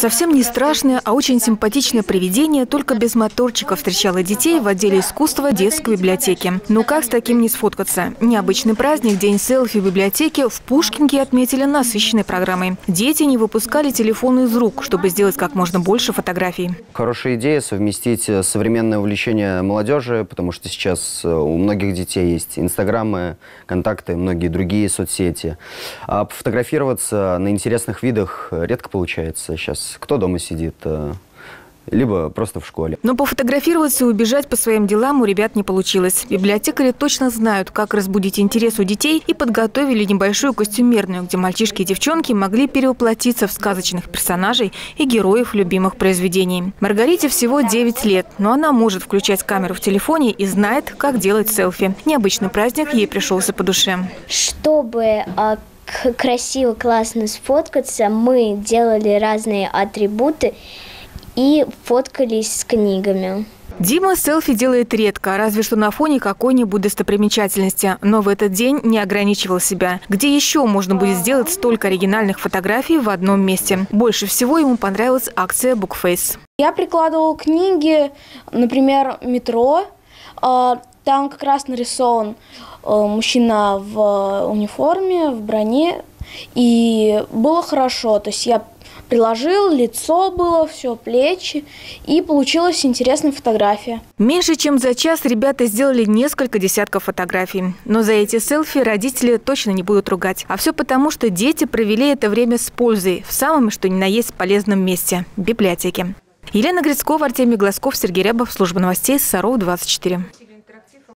Совсем не страшное, а очень симпатичное привидение только без моторчика встречало детей в отделе искусства детской библиотеки. Ну как с таким не сфоткаться? Необычный праздник, день селфи в библиотеке, в Пушкинке отметили насыщенной программой. Дети не выпускали телефоны из рук, чтобы сделать как можно больше фотографий. Хорошая идея совместить современное увлечение молодежи, потому что сейчас у многих детей есть инстаграмы, контакты, многие другие соцсети. А фотографироваться на интересных видах редко получается сейчас. Кто дома сидит? Либо просто в школе. Но пофотографироваться и убежать по своим делам у ребят не получилось. Библиотекари точно знают, как разбудить интерес у детей, и подготовили небольшую костюмерную, где мальчишки и девчонки могли перевоплотиться в сказочных персонажей и героев любимых произведений. Маргарите всего 9 лет, но она может включать камеру в телефоне и знает, как делать селфи. Необычный праздник ей пришелся по душе. Чтобы красиво, классно сфоткаться, мы делали разные атрибуты и фоткались с книгами. Дима селфи делает редко, разве что на фоне какой-нибудь достопримечательности. Но в этот день не ограничивал себя. Где еще можно будет сделать столько оригинальных фотографий в одном месте? Больше всего ему понравилась акция «Букфейс». Я прикладывала книги, например, «Метро». Там как раз нарисован мужчина в униформе, в броне. И было хорошо, то есть я приложил, лицо было, все, плечи, и получилась интересная фотография. Меньше чем за час ребята сделали несколько десятков фотографий. Но за эти селфи родители точно не будут ругать. А все потому, что дети провели это время с пользой в самом, что ни на есть, полезном месте – библиотеке. Елена Гридскова, Артемий Глазков, Сергей Рябов, служба новостей, Саров, 24.